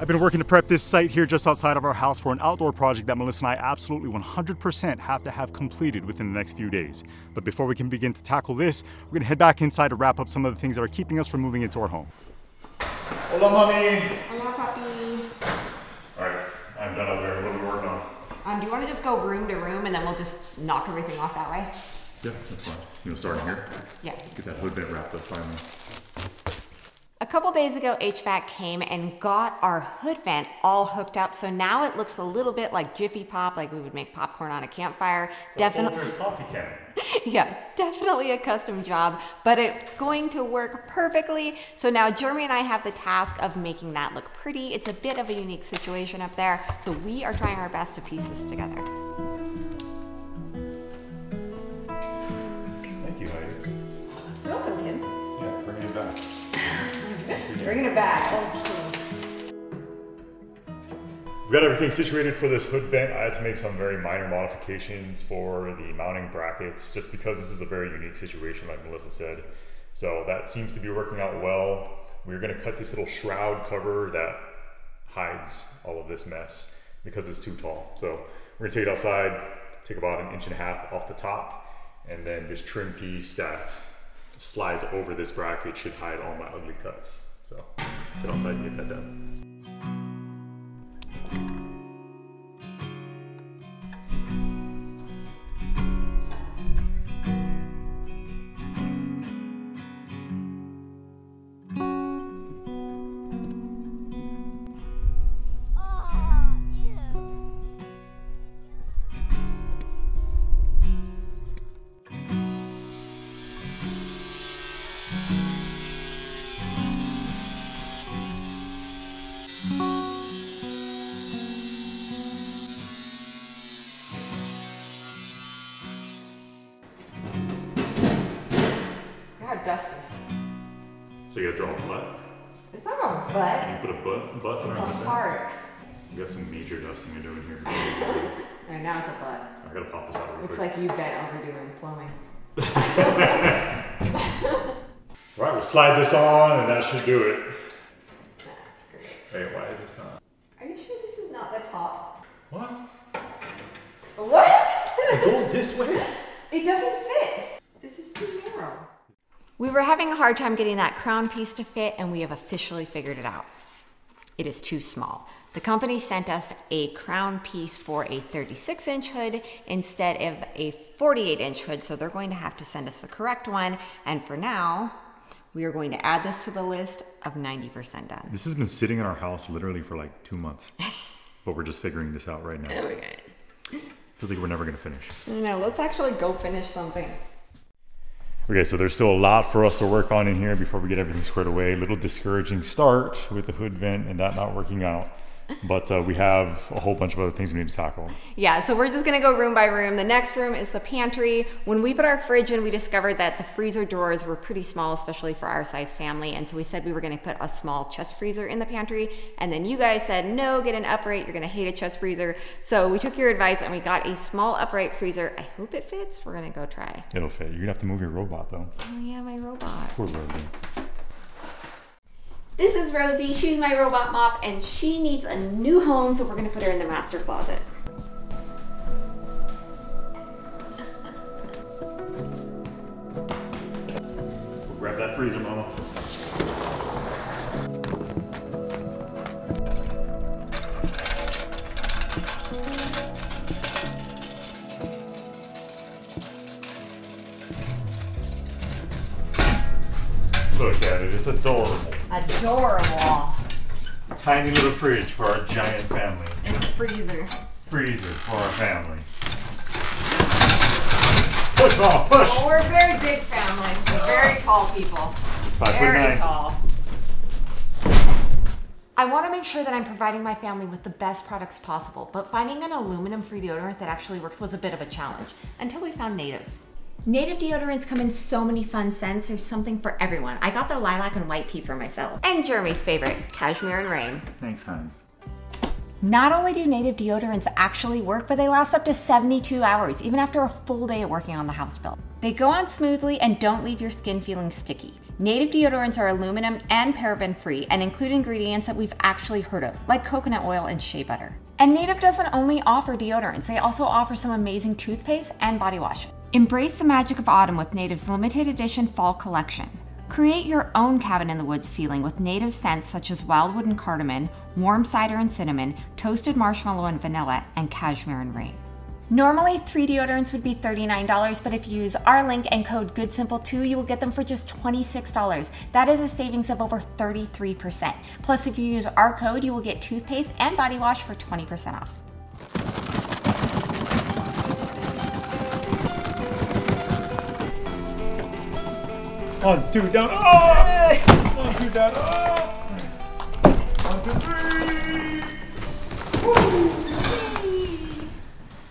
I've been working to prep this site here just outside of our house for an outdoor project that Melissa and I absolutely 100% have to have completed within the next few days. But before we can begin to tackle this, we're gonna head back inside to wrap up some of the things that are keeping us from moving into our home. Hola, mommy. Hola, papi. All right, I'm done over here. What are we working on? Do you wanna just go room to room and then we'll just knock everything off that way? Yeah, that's fine. You wanna start in here? Yeah. Let's get that hood vent wrapped up finally. A couple days ago, HVAC came and got our hood vent all hooked up. So now it looks a little bit like Jiffy Pop, like we would make popcorn on a campfire. So definitely. Yeah, definitely a custom job, but it's going to work perfectly. So now Jeremy and I have the task of making that look pretty. It's a bit of a unique situation up there. So we are trying our best to piece this together. Thank you, Heidi. Welcome, Tim. Yeah, bringing it back. Bringing it back. We've got everything situated for this hood vent. I had to make some very minor modifications for the mounting brackets just because this is a very unique situation, like Melissa said. So that seems to be working out well. We're gonna cut this little shroud cover that hides all of this mess because it's too tall. So we're gonna take it outside, take about 1.5 inches off the top, and then this trim piece that slides over this bracket should hide all my ugly cuts. So let's head outside and get that done. So you gotta draw a butt? It's not a butt. You put a butt around it. It's a heart. You got some major dusting you're doing here. Right, now it's a butt. I gotta pop this out real quick. Looks like you bent over doing plumbing. All right, we'll slide this on and that should do it. That's great. Wait, why is this not? Are you sure this is not the top? What? What? It goes this way. It doesn't fit. This is too narrow. We were having a hard time getting that crown piece to fit, and we have officially figured it out. It is too small. The company sent us a crown piece for a 36-inch hood instead of a 48-inch hood, so they're going to have to send us the correct one. And for now, we are going to add this to the list of 90% done. This has been sitting in our house literally for like 2 months, but we're just figuring this out right now. Oh my God. Feels like we're never gonna finish. No, let's actually go finish something. Okay, so there's still a lot for us to work on in here before we get everything squared away. A little discouraging start with the hood vent and that not working out. But we have a whole bunch of other things we need to tackle. Yeah, so we're just gonna go room by room. The next room is the pantry. When we put our fridge in, we discovered that the freezer drawers were pretty small, especially for our size family. And so we said we were gonna put a small chest freezer in the pantry. And then you guys said, no, get an upright. You're gonna hate a chest freezer. So we took your advice and we got a small upright freezer. I hope it fits. We're gonna go try. It'll fit. You're gonna have to move your robot though. Oh yeah, my robot. Poor Rosie. This is Rosie, she's my robot mop, and she needs a new home, so we're gonna put her in the master closet. Let's go grab that freezer, Mama. Look at it, it's adorable. Adorable. Tiny little fridge for our giant family. And a freezer. Freezer for our family. Push, Mom, push! Well, we're a very big family. We're very tall people. 5'9". Very tall. I want to make sure that I'm providing my family with the best products possible, but finding an aluminum-free deodorant that actually works was a bit of a challenge until we found Native. Native deodorants come in so many fun scents. There's something for everyone. I got the lilac and white tea for myself. And Jeremy's favorite, cashmere and rain. Thanks, hon. Not only do Native deodorants actually work, but they last up to 72 hours, even after a full day of working on the house bill. They go on smoothly and don't leave your skin feeling sticky. Native deodorants are aluminum and paraben-free and include ingredients that we've actually heard of, like coconut oil and shea butter. And Native doesn't only offer deodorants, they also offer some amazing toothpaste and body washes. Embrace the magic of autumn with Native's limited edition fall collection. Create your own cabin in the woods feeling with Native scents such as wildwood and cardamom, warm cider and cinnamon, toasted marshmallow and vanilla, and cashmere and rain. Normally, 3 deodorants would be $39, but if you use our link and code GOODSIMPLE2, you will get them for just $26. That is a savings of over 33%. Plus, if you use our code, you will get toothpaste and body wash for 20% off. One, two, down, up! One, two, down, up! 1, 2, 3! Woo!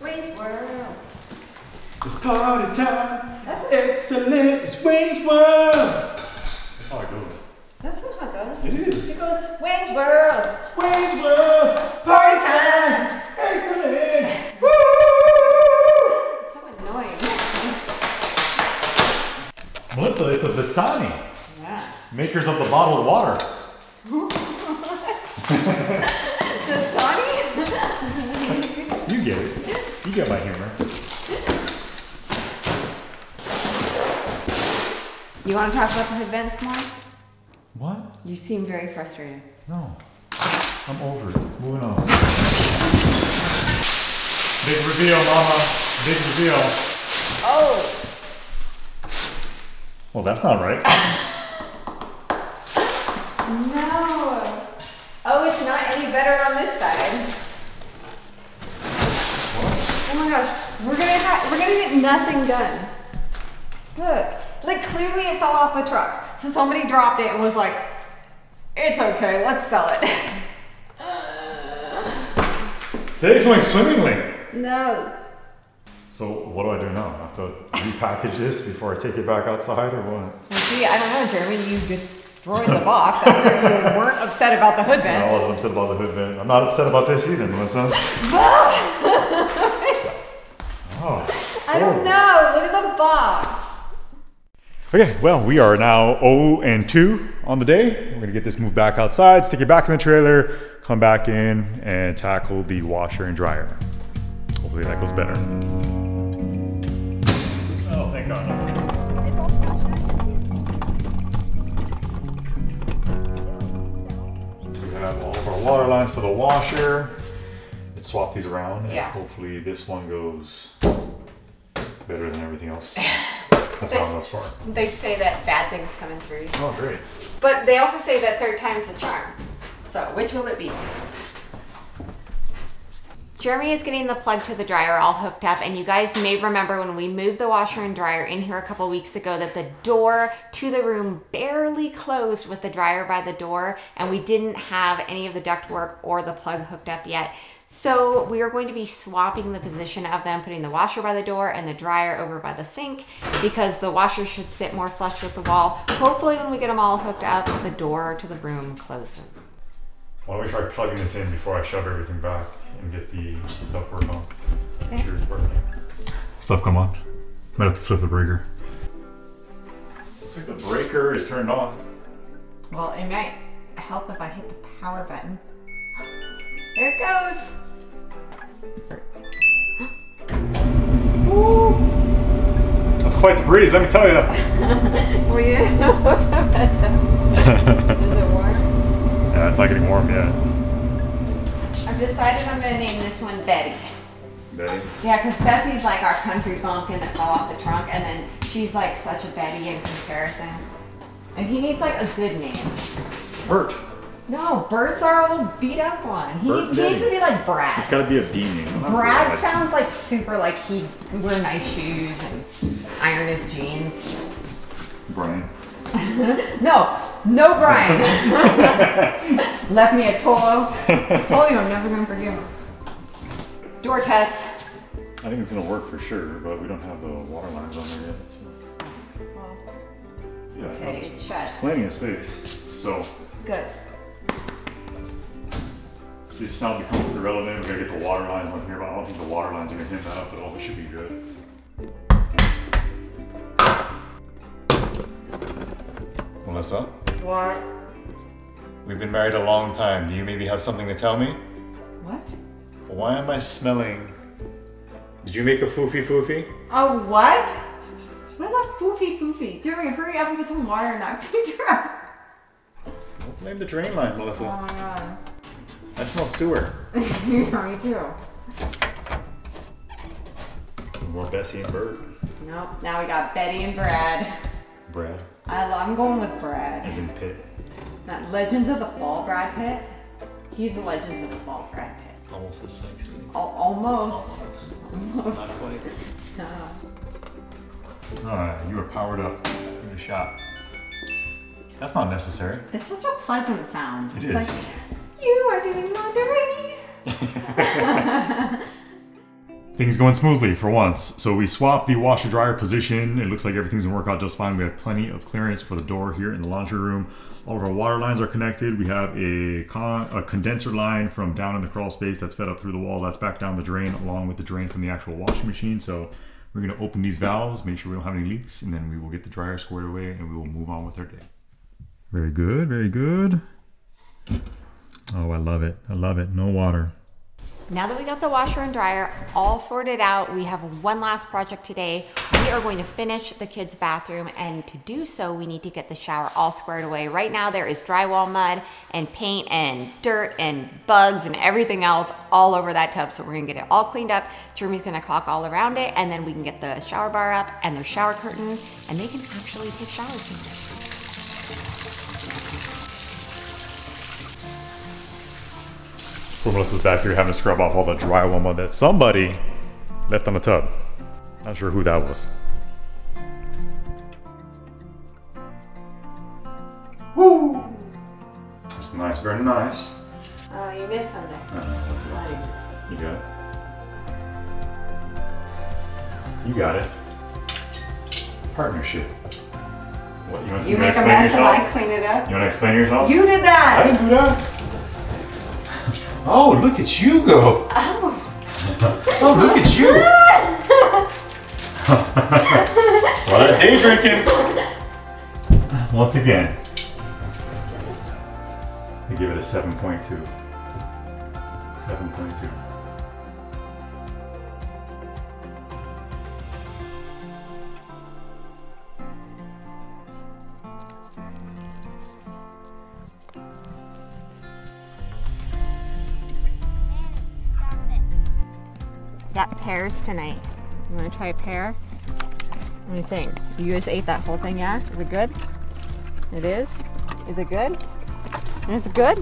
Wayne's World! It's party time! Excellent! It's Wayne's World! That's how it goes. That's not how it goes. It is. It goes, Wayne's World! Wayne's World! Party time! Excellent! Woo! It's so annoying. Melissa, it's a Dasani. Yeah. Makers of the bottled water. Dasani? You get it. You get my humor. You want to talk about the events more? What? You seem very frustrated. No. I'm over it. Moving on. Big reveal, mama. Big reveal. Oh. Well, that's not right. No. Oh, it's not any better on this side. What? Oh my gosh, we're gonna get nothing done. Look, like clearly it fell off the truck. So somebody dropped it and was like, "It's okay, let's sell it." Today's going swimmingly. No. So what do I do now? I have to repackage this before I take it back outside or what? Well, see, I don't know, Jeremy, you destroyed the box after you weren't upset about the hood vent. No, I wasn't upset about the hood vent. I'm not upset about this either, Melissa. Oh, I don't know. Look at the box. Okay, well, we are now 0-2 on the day. We're gonna get this moved back outside, stick it back in the trailer, come back in and tackle the washer and dryer. Hopefully that goes better. Oh, thank God. So we have all of our water lines for the washer. Let's swap these around and hopefully this one goes better than everything else. That's what I'm thus far. They say that bad things come in threes. Oh, great. But they also say that 3rd time's the charm. So which will it be? Jeremy is getting the plug to the dryer all hooked up, and you guys may remember when we moved the washer and dryer in here a couple weeks ago that the door to the room barely closed with the dryer by the door, and we didn't have any of the ductwork or the plug hooked up yet. So we are going to be swapping the position of them, putting the washer by the door and the dryer over by the sink because the washer should sit more flush with the wall. Hopefully when we get them all hooked up, the door to the room closes. Why don't we try plugging this in before I shove everything back and get the ductwork on? Okay. Sure it's working. Stuff come on. Might have to flip the breaker. Looks like the breaker is turned on. Well, it might help if I hit the power button. There it goes. That's quite the breeze, let me tell you. Well, yeah. Is it warm? Yeah, it's not getting warm yet. I've decided I'm going to name this one Betty. Betty? Yeah, because Bessie's like our country bumpkin that fell off the trunk, and then she's like such a Betty in comparison. And he needs like a good name. Bert. No, Bert's our old beat up one. He needs to be like Brad. It's got to be a B name. Brad sounds like super like he wear nice shoes and iron his jeans. Brian. No, Brian. Left me a toll. I told you I'm never gonna forgive him. Door test. I think it's gonna work for sure, but we don't have the water lines on there yet. So. Well, yeah, okay, shut. Plenty of space. So. Good. This now becomes irrelevant. We're gonna get the water lines on here, but I don't think the water lines are gonna hit that up at all. We should be good. Melissa? What? We've been married a long time. Do you maybe have something to tell me? What? Why am I smelling? Did you make a foofy foofy? A what? What is a foofy foofy? Jeremy, hurry up and put some water in that pitcher. Don't blame the drain line, Melissa. Oh my god. I smell sewer. Yeah, me too. More Bessie and Bert. Nope, now we got Betty and Brad. Brad? I'm going with Brad. As in Pitt. Not Legends of the Fall Brad Pitt. He's the Legends of the Fall Brad Pitt. Almost as sexy. Almost. Not quite. No. Alright, you are powered up in the shop. That's not necessary. It's such a pleasant sound. It is. Like, you are doing laundry. Things going smoothly for once. So we swapped the washer dryer position. It looks like everything's gonna work out just fine. We have plenty of clearance for the door here in the laundry room. All of our water lines are connected. We have a condenser line from down in the crawl space that's fed up through the wall. That's back down the drain along with the drain from the actual washing machine. So we're gonna open these valves, make sure we don't have any leaks, and then we will get the dryer squared away and we will move on with our day. Very good, very good. Oh, I love it. I love it. No water. Now that we got the washer and dryer all sorted out, we have one last project today. We are going to finish the kids' bathroom, and to do so, we need to get the shower all squared away. Right now, there is drywall mud and paint and dirt and bugs and everything else all over that tub, so we're gonna get it all cleaned up. Jeremy's gonna caulk all around it, and then we can get the shower bar up and their shower curtain, and they can actually take showers together. Poor Melissa's back here having to scrub off all the drywall mud that somebody left on the tub. Not sure who that was. Woo! That's nice, very nice. Oh, you missed something. What? You got it. You got it. Partnership. What, you want to explain yourself? You make a mess and I clean it up. You want to explain yourself? You did that! I didn't do that. Oh, look at you go! Oh, oh look at you! That's what I'm day drinking! Once again, I give it a 7.2. 7.2. Got pears tonight. You want to try a pear? What do you think? You just ate that whole thing, yeah? Is it good? It is? Is it good? Is it good?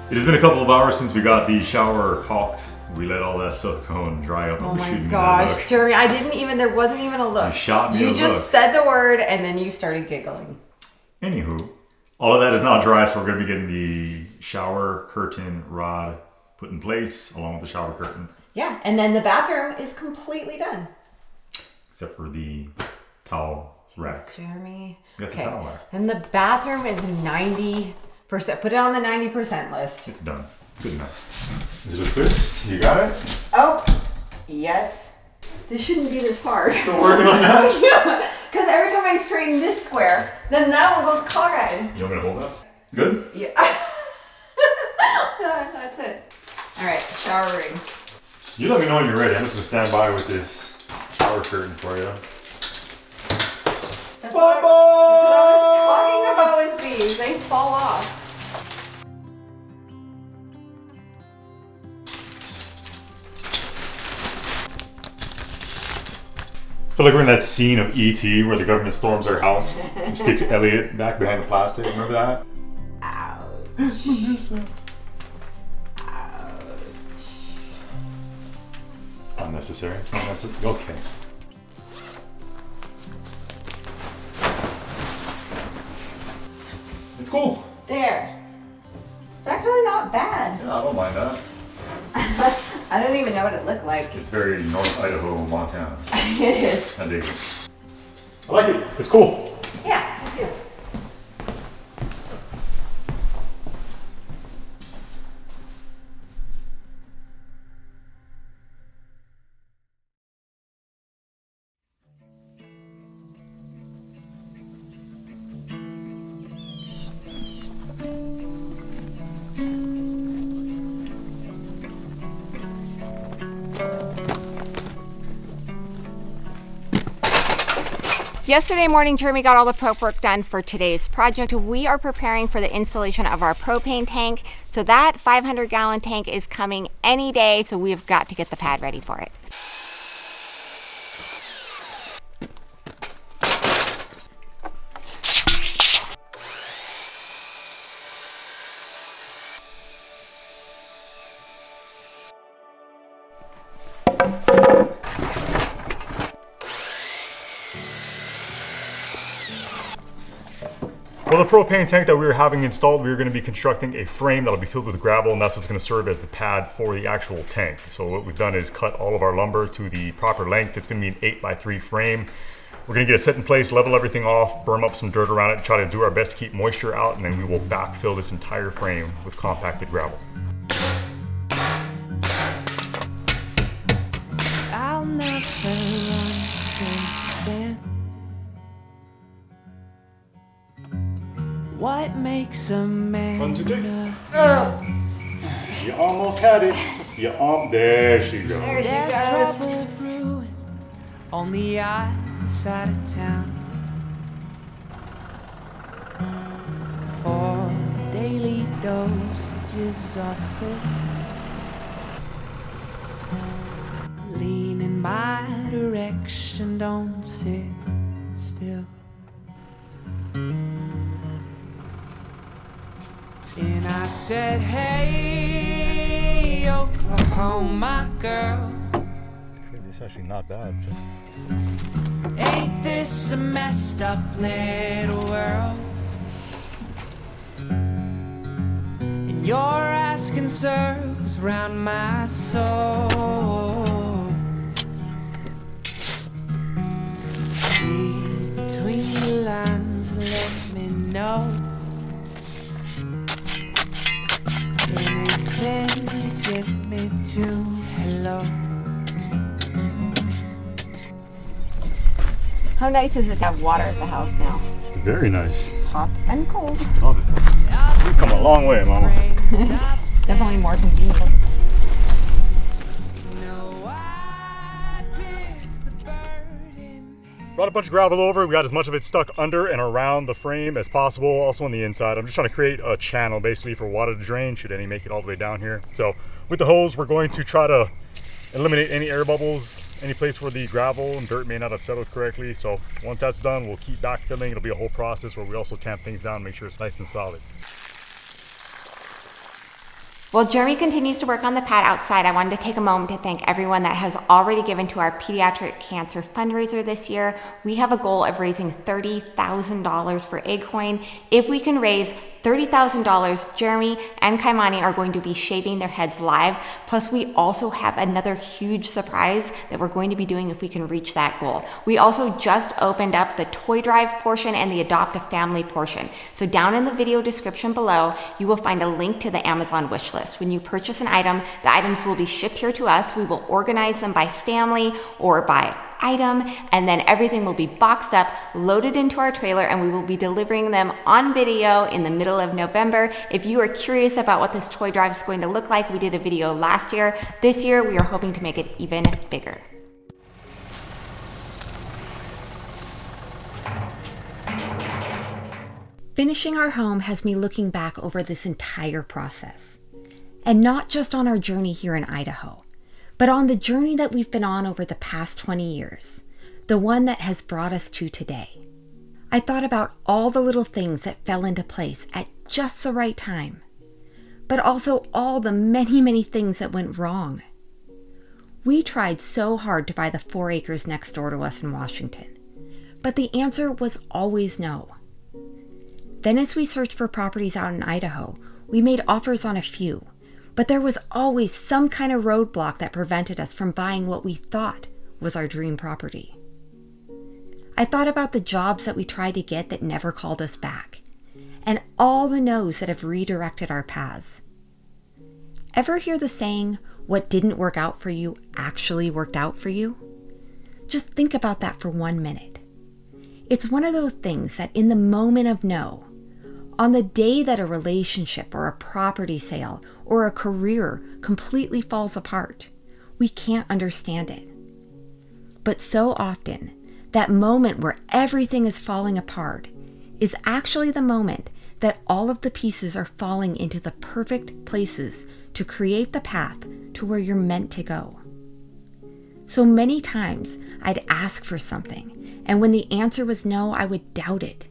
It has been a couple of hours since we got the shower caulked. We let all that silicone dry up. Oh my gosh, Jeremy, I didn't even, there wasn't even a look. You shot me a look. You just said the word and then you started giggling. Anywho. All of that is now dry, so we're going to be getting the shower curtain rod put in place along with the shower curtain. Yeah, and then the bathroom is completely done. Except for the towel rack. Jeremy. You got the towel rack. And the bathroom is 90%. Put it on the 90% list. It's done. Good enough. Is it a first? You got it? Oh, yes. This shouldn't be this hard. Still working on that? Because every time I straighten this square, then that one goes cockeyed. You want me to hold that? Good? Yeah. That's it. All right, shower ring. You let me know when you're ready. I'm just going to stand by with this shower curtain for you. That's what I was talking about with these. They fall off. I feel like we're in that scene of E.T. where the government storms our house and sticks Elliot back behind the plastic. Remember that? Ouch. Melissa. Ouch. It's not necessary. It's not necessary. Okay. It's cool. There. It's actually not bad. Yeah, I don't mind that. I don't even know what it looked like. It's very North Idaho, Montana. It is. I dig it. I like it. It's cool. Yeah, I do. Yesterday morning, Jeremy got all the prep work done for today's project. We are preparing for the installation of our propane tank. So that 500-gallon tank is coming any day, so we've got to get the pad ready for it. Well, the propane tank that we were having installed, we were going to be constructing a frame that'll be filled with gravel, and that's what's going to serve as the pad for the actual tank. So what we've done is cut all of our lumber to the proper length. It's going to be an 8x3 frame. We're going to get it set in place, level everything off, firm up some dirt around it, try to do our best to keep moisture out, and then we will backfill this entire frame with compacted gravel. I'll never what makes a man? One, two, three. You almost had it. You there she goes. There she goes. Brewing on the outside of town for daily dosages of food. Lean in my direction, don't sit still. And I said, hey, Oklahoma girl. It's actually not bad. Ain't this a messed up little world? And your ass concerns round my soul. Between the lines, let me know. Then you get me to hello. How nice is it to have water at the house now? It's very nice. Hot and cold. Love it. We've come a long way, Mama. Definitely more convenient. Brought a bunch of gravel over. We got as much of it stuck under and around the frame as possible, also on the inside. I'm just trying to create a channel basically for water to drain should any make it all the way down here. So with the hose, we're going to try to eliminate any air bubbles, any place where the gravel and dirt may not have settled correctly. So once that's done, we'll keep backfilling. It'll be a whole process where we also tamp things down and make sure it's nice and solid. While Jeremy continues to work on the pad outside, I wanted to take a moment to thank everyone that has already given to our Pediatric Cancer Fundraiser this year. We have a goal of raising $30,000 for ACCOIN. If we can raise $30,000, Jeremy and Kaimani are going to be shaving their heads live. Plus, we also have another huge surprise that we're going to be doing if we can reach that goal. We also just opened up the toy drive portion and the adopt a family portion. So down in the video description below, you will find a link to the Amazon wish list. When you purchase an item, the items will be shipped here to us. We will organize them by family or by item, and then everything will be boxed up, loaded into our trailer, and we will be delivering them on video in the middle of November. If you are curious about what this toy drive is going to look like, we did a video last year. This year, we are hoping to make it even bigger. Finishing our home has me looking back over this entire process, and not just on our journey here in Idaho, but on the journey that we've been on over the past 20 years, the one that has brought us to today. I thought about all the little things that fell into place at just the right time, but also all the many, many things that went wrong. We tried so hard to buy the 4 acres next door to us in Washington, but the answer was always no. Then as we searched for properties out in Idaho, we made offers on a few, but there was always some kind of roadblock that prevented us from buying what we thought was our dream property. I thought about the jobs that we tried to get that never called us back, and all the no's that have redirected our paths. Ever hear the saying, what didn't work out for you actually worked out for you? Just think about that for 1 minute. It's one of those things that in the moment of no, on the day that a relationship or a property sale or a career completely falls apart, we can't understand it. But so often, that moment where everything is falling apart is actually the moment that all of the pieces are falling into the perfect places to create the path to where you're meant to go. So many times I'd ask for something, and when the answer was no, I would doubt it.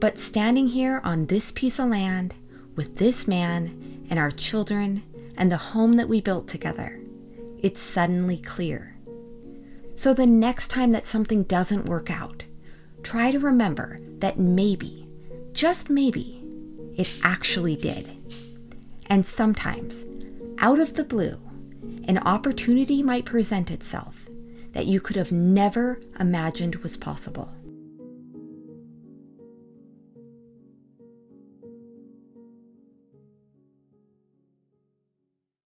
But standing here on this piece of land with this man and our children and the home that we built together, it's suddenly clear. So the next time that something doesn't work out, try to remember that maybe, just maybe, it actually did. And sometimes, out of the blue, an opportunity might present itself that you could have never imagined was possible.